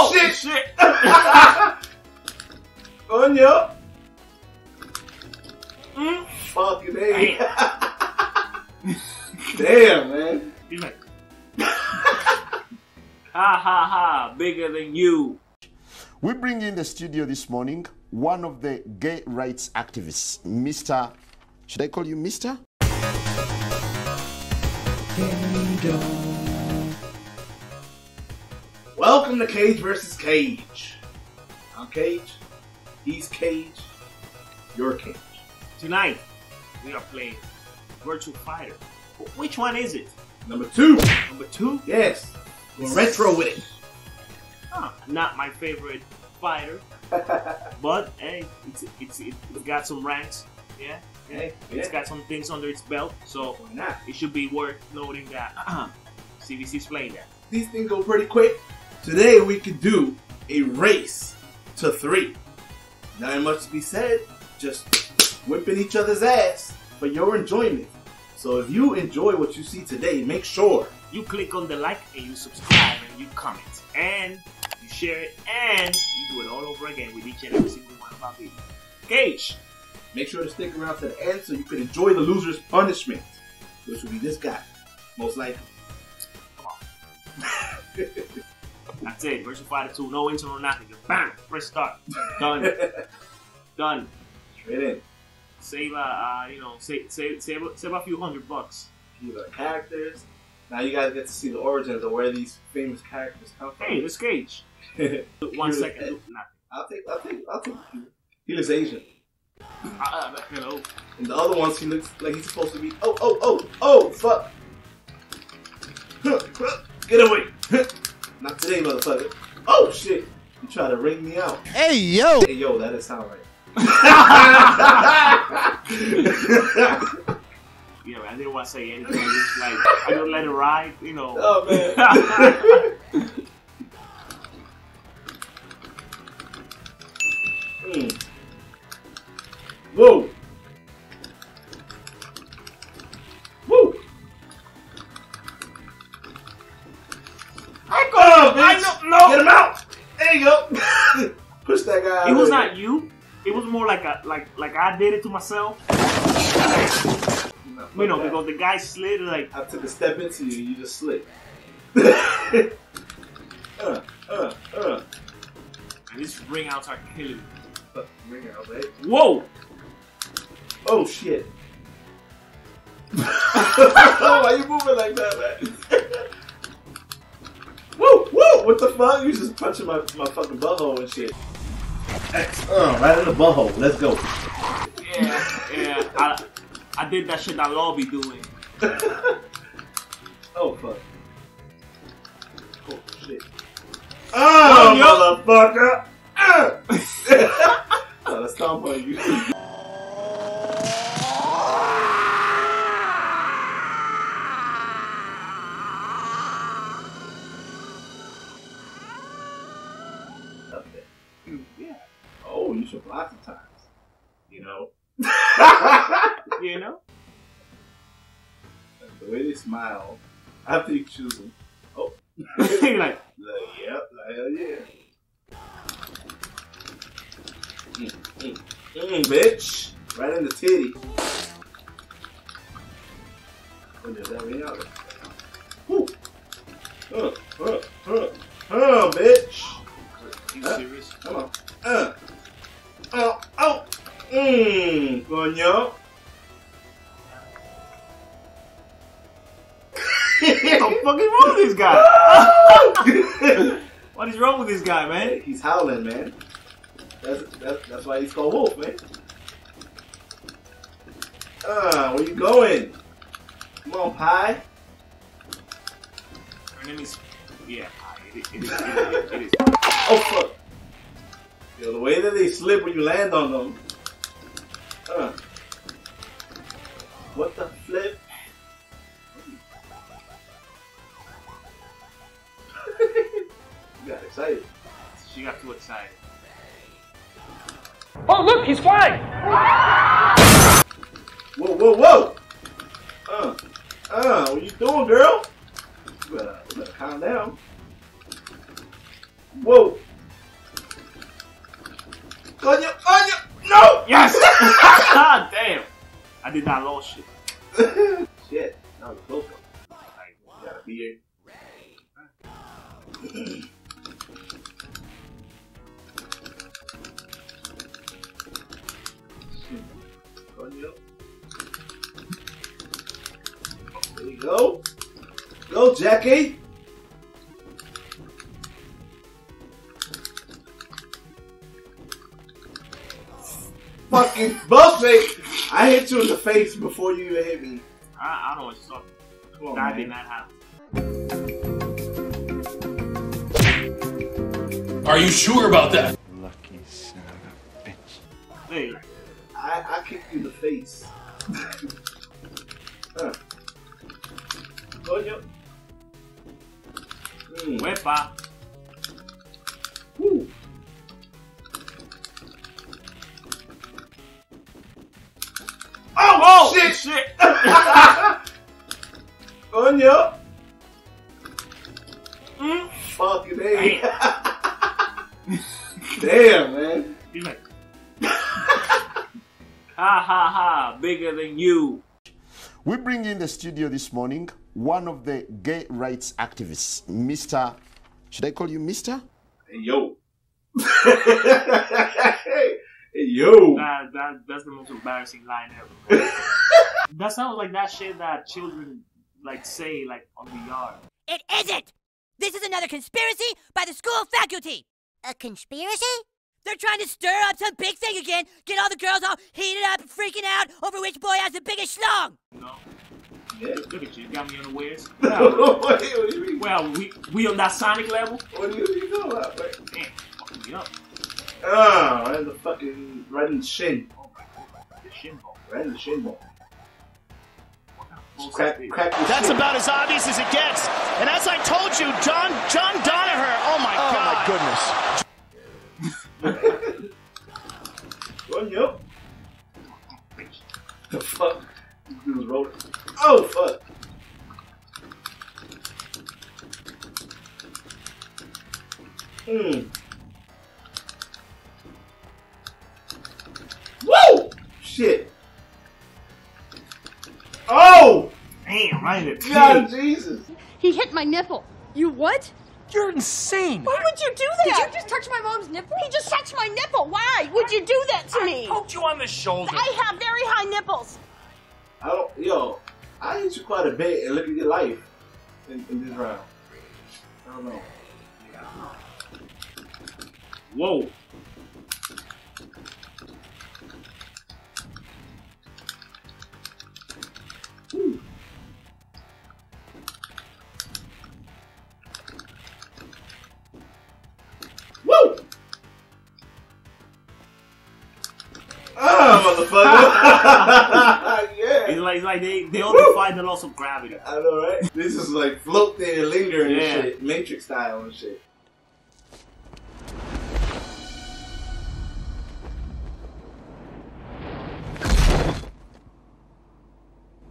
Oh shit! Shit! Anya. Mm. Fuck it, damn. Damn, man. He's like, ha ha ha! Bigger than you. We bring in the studio this morning one of the gay rights activists, Mr. Should I call you Mr.? Welcome to Cage versus Cage. I'm Cage. He's Cage. You're Cage. Tonight we are playing Virtua Fighter. Which one is it? Number 2. Number 2? Yes. We're retro with it. Huh. Not my favorite fighter, but hey, it's got some ranks. Yeah. Hey, it's got some things under its belt, so it should be worth noting that CVC's playing that. These things go pretty quick. Today we could do a race to 3. Not much to be said, just whipping each other's ass for your enjoyment. So if you enjoy what you see today, make sure you click on the like and you subscribe and you comment and you share it and you do it all over again with each and every single one of our videos. Cage! Make sure to stick around to the end so you can enjoy the loser's punishment, which will be this guy, most likely. Come on. That's it, Virtua Fighter 2, no intro or nothing, just bam, press start. Done. Done. Straight in. Save, you know, save a few $100 bucks. These are characters. Now you guys get to see the origins of where these famous characters come from. Hey, this Cage. 1 second, nothing. I'll take he looks Asian. Hello. And the other ones, he looks like he's supposed to be. Oh, oh, oh, oh, fuck! Get away! Not today, motherfucker! Oh shit! You try to ring me out. Hey yo! Hey yo, that doesn't sound right. Yeah, man, I didn't want to say anything. I just like I don't let it ride, you know. Oh man. Mm. Whoa! Woo! I got him! I know, no! Get him out! There you go! Push that guy out. It was not you. It was more like a like I did it to myself. No, you know, because the guy slid like I took a step into you. You just slid. And these ring outs are killing me. Whoa! Oh shit! Why are you moving like that, man? Woo! Woo! What the fuck? You just punching my fucking butthole and shit. Right in the butthole. Let's go. Yeah, yeah. I did that shit that I'll be doing. Oh fuck! Oh shit! Oh, motherfucker! No, that's not for you. Okay. Yeah. Oh, you should block sometimes. You know? You know? The way they smile, after you choose them. Oh. You're like, yep, hell yeah. Bitch! Right in the titty. Oh, there's that ring out. Woo! Bitch! Are you serious? Come on. Oh, oh! Mmm! Go on, yo! What the fuck is wrong with this guy? What is wrong with this guy, man? He's howling, man. That's why he's called Wolf, man. Where you going? Come on, Pai. Her name is... Yeah, Pai. It is. Oh, fuck. Yo, the way that they slip when you land on them. What the flip? You got excited. She got too excited. Oh look, he's flying! Whoa, whoa, whoa! What you doing, girl? You better calm down. Whoa. Coño, coño! No! Yes! God damn! I did not lose shit. Shit. That was a close one. Alright, we got a beer. Coño. There we go. Go, Jackie! Fucking bullshit! I hit you in the face before you even hit me. I don't know what you're talking about. Come on, man. Did not happen. Are you sure about that? Lucky son of a bitch. Hey, I kicked you in the face. Huh. Oh, yo. Wepa. Woo. Oh, shit! Shit! Coño! Mm. Fucking damn. Damn, man. He's like, ha ha ha, bigger than you. We bring in the studio this morning one of the gay rights activists, Mr. Should I call you Mr.? Hey, yo. Yo! That's the most embarrassing line ever. That sounds like that shit that children like say like on the yard. It isn't! This is another conspiracy by the school faculty! A conspiracy? They're trying to stir up some big thing again, get all the girls all heated up and freaking out over which boy has the biggest schlong! No. Yeah. Look at you, got me unawares. Well, what do you mean? Well, we on that Sonic level? What do you know about that? Damn, fucking me up. Ah, oh, right in the fucking, right in the shin. Oh my god, the shin bone. Right in the shin bone. Crack that's about as obvious as it gets. And as I told you, John Donaher. Oh my god. Oh my goodness. Oh no. The fuck? He was rolling. Oh fuck. Hmm. Shit. Oh! Damn, I hit it. God, Jesus. He hit my nipple. You what? You're insane. Why would you do that? Did you just touch my mom's nipple? He just touched my nipple. Why would you do that to me? I poked you on the shoulder. I have very high nipples. I don't, yo, I hit you quite a bit and look at your life in this round. I don't know. Yeah, I don't know. Whoa. Yeah. It's like they all defy the laws of gravity. I know, right? This is like float there and linger and shit, Matrix style and shit.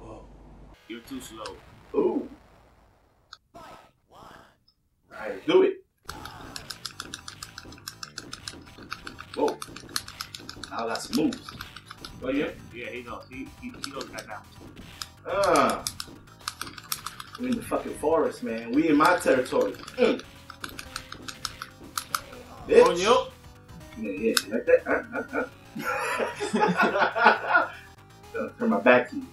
Whoa. You're too slow. Ooh. Alright, do it. Whoa. Now that's moves. Oh yeah? Yeah, he knows. He knows that now. Ah. We in the fucking forest, man. We in my territory. Mm. Bitch. On you. Yeah, yeah, like that. Turn my back to you.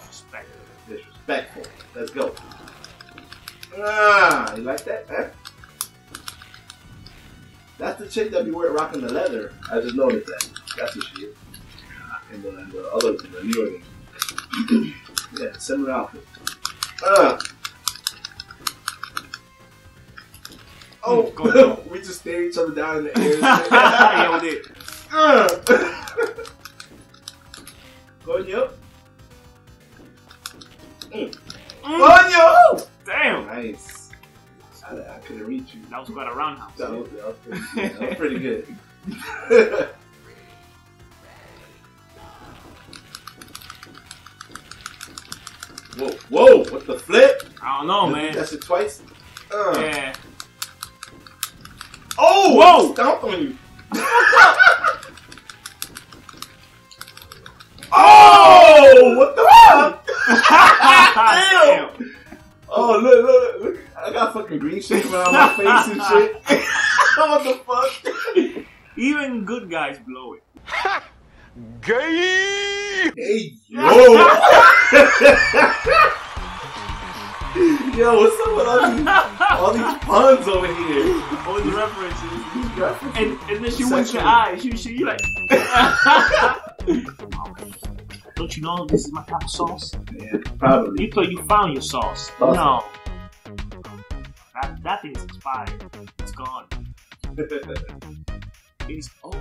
Disrespectful. Disrespectful. Let's go. Ah, you like that, huh? That's the chick that be wearing rocking the leather. I just noticed that. That's what she is. And the other, the newer one. Yeah, similar outfit. Oh, go. We just stare each other down in the air. Yeah, we did. Coño. Coño! Damn! Nice. I couldn't reach you. That was quite a roundhouse. That was pretty good. Whoa, whoa, what the flip? I don't know, man. That's it twice? Yeah. Oh! Whoa! Stomp on you. Oh! What the fuck? Damn. Oh, look, look, look. I got fucking green shit around my face and shit. What the fuck? Even good guys blow it. Ha! Gay! Hey, yo! Yo, what's up with all these puns over here? All these references. And then she winks your eyes. She like... Don't you know this is my kind of sauce? Yeah, probably. You thought you found your sauce. Awesome. No. That thing's expired. It's gone. It's over.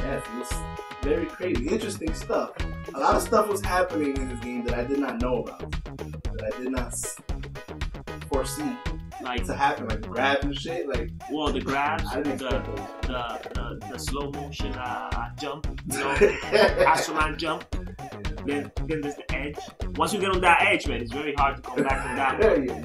Yes, it was very crazy. Interesting stuff. A lot of stuff was happening in this game that I did not know about. That I did not foresee. Like to happen, like grab and shit, like. Well, the grabs, the slow motion jump, you know, Astro Man jump. Then there's the edge. Once you get on that edge, man, it's very hard to come back from that. Yeah.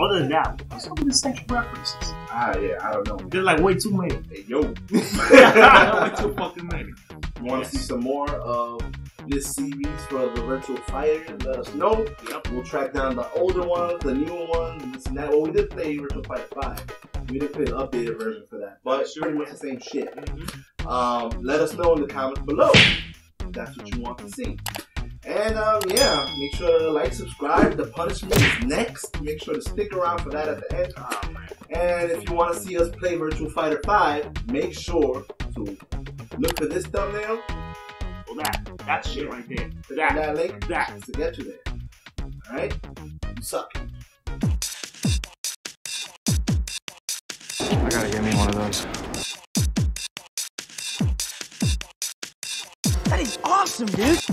Other than that, what's up with the sexual references? Ah, yeah, I don't know. They're like way too many. Hey, yo, way too fucking many. Want to see some more of this series for the Virtua Fighter? Let us know. Yep. We'll track down the older ones, the newer ones, this and that. Well, we did play Virtua Fighter 5. We didn't play the updated version for that, but sure, pretty much the same shit. Mm-hmm. Let us know in the comments below if that's what you want to see. And yeah, make sure to like, subscribe. The punishment is next. Make sure to stick around for that at the end. And if you want to see us play Virtua Fighter 5, make sure to look for this thumbnail. Well, that shit right there. That link, that's to get you there. All right, you suck. I gotta get me one of those. That is awesome, dude.